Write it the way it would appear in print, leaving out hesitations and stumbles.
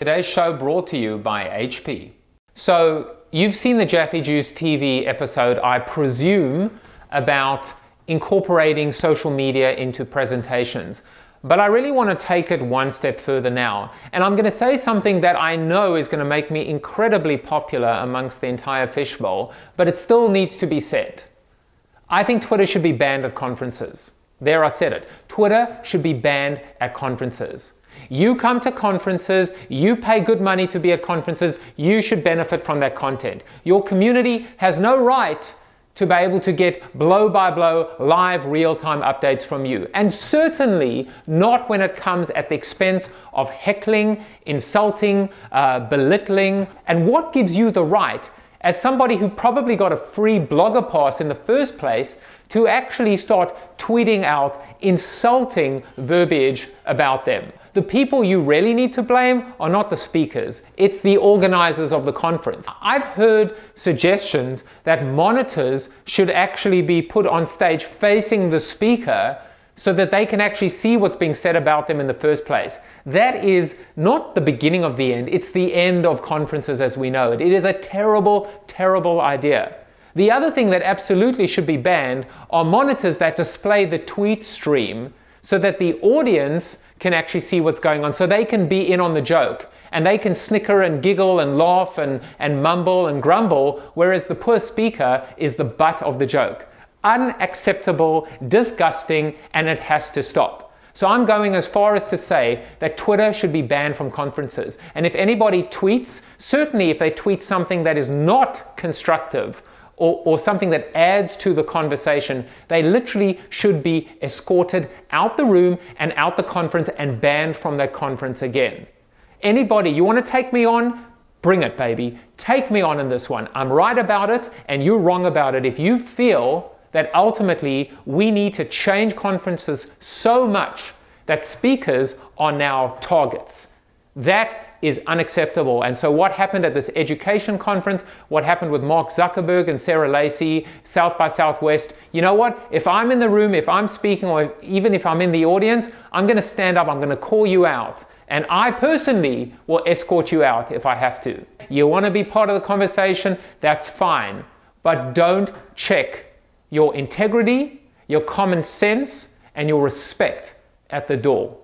Today's show brought to you by HP. So you've seen the Jaffe Juice TV episode, I presume, about incorporating social media into presentations. But I really want to take it one step further now. And I'm going to say something that I know is going to make me incredibly popular amongst the entire fishbowl, but it still needs to be said. I think Twitter should be banned at conferences. There, I said it. Twitter should be banned at conferences. You come to conferences, you pay good money to be at conferences, you should benefit from that content. Your community has no right to be able to get blow-by-blow, live, real-time updates from you. And certainly not when it comes at the expense of heckling, insulting, belittling. And what gives you the right, as somebody who probably got a free blogger pass in the first place, to actually start tweeting out insulting verbiage about them? The people you really need to blame are not the speakers, it's the organizers of the conference. I've heard suggestions that monitors should actually be put on stage facing the speaker so that they can actually see what's being said about them in the first place. That is not the beginning of the end, it's the end of conferences as we know it. It is a terrible, terrible idea. The other thing that absolutely should be banned are monitors that display the tweet stream so that the audience can actually see what's going on, so they can be in on the joke and they can snicker and giggle and laugh and mumble and grumble, whereas the poor speaker is the butt of the joke. Unacceptable, disgusting, and it has to stop. So I'm going as far as to say that Twitter should be banned from conferences. And if anybody tweets, certainly if they tweet something that is not constructive, or something that adds to the conversation, they literally should be escorted out the room and out the conference and banned from that conference again. Anybody, you want to take me on? Bring it, baby. Take me on in this one. I'm right about it and you're wrong about it. If you feel that ultimately we need to change conferences so much that speakers are now targets, that is unacceptable. And so what happened at this education conference, what happened with Mark Zuckerberg and Sarah Lacy, South by Southwest, you know what? If I'm in the room, if I'm speaking, or even if I'm in the audience, I'm going to stand up, I'm going to call you out. And I personally will escort you out if I have to. You want to be part of the conversation, that's fine. But don't check your integrity, your common sense, and your respect at the door.